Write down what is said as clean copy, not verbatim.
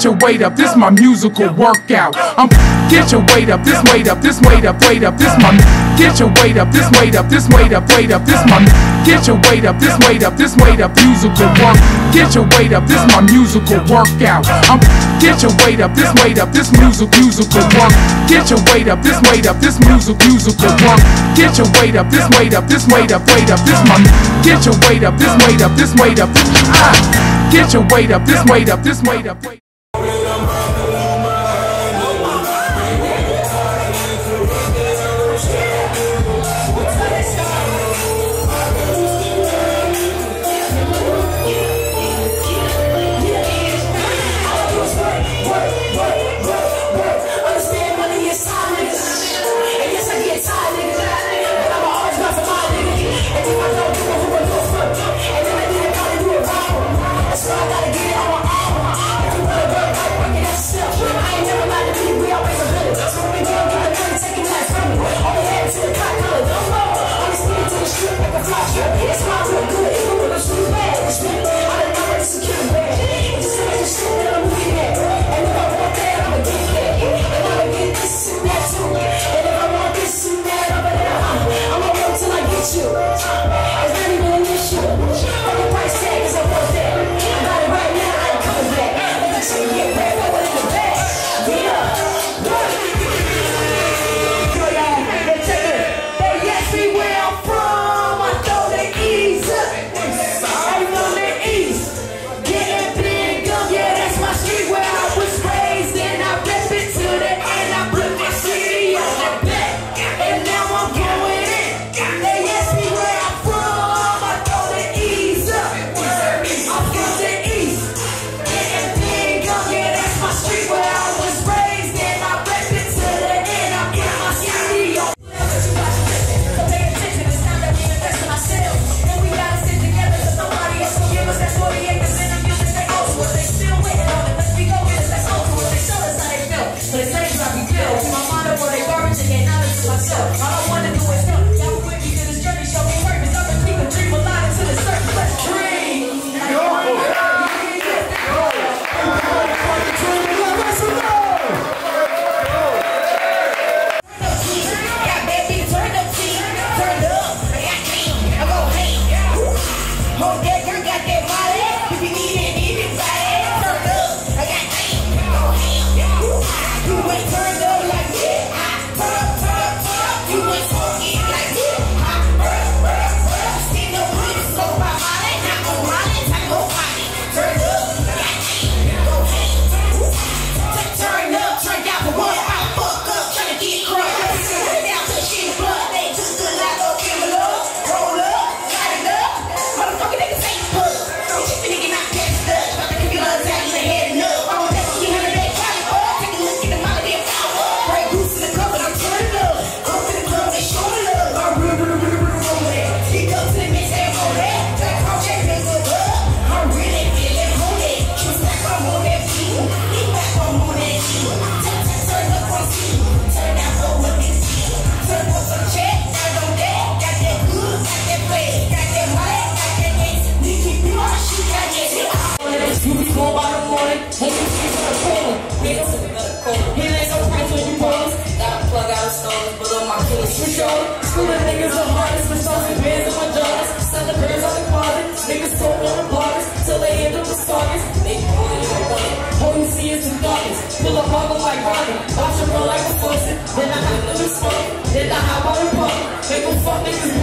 get your weight up, this my musical workout. Get your weight up, this weight up, this weight up, weight up, this my. Get your weight up, this weight up, this weight up, weight up, this my. Get your weight up, this weight up, this weight up, musical work. Get your weight up, this my musical workout. Get your weight up, this weight up, this musical work. Get your weight up, this weight up, this musical work. Get your weight up, this weight up, this weight up, this my. Get your weight up, this weight up, this weight up. Get your weight up, this weight up, this weight up, weight. Then I hop on the pump, make them fuck niggas.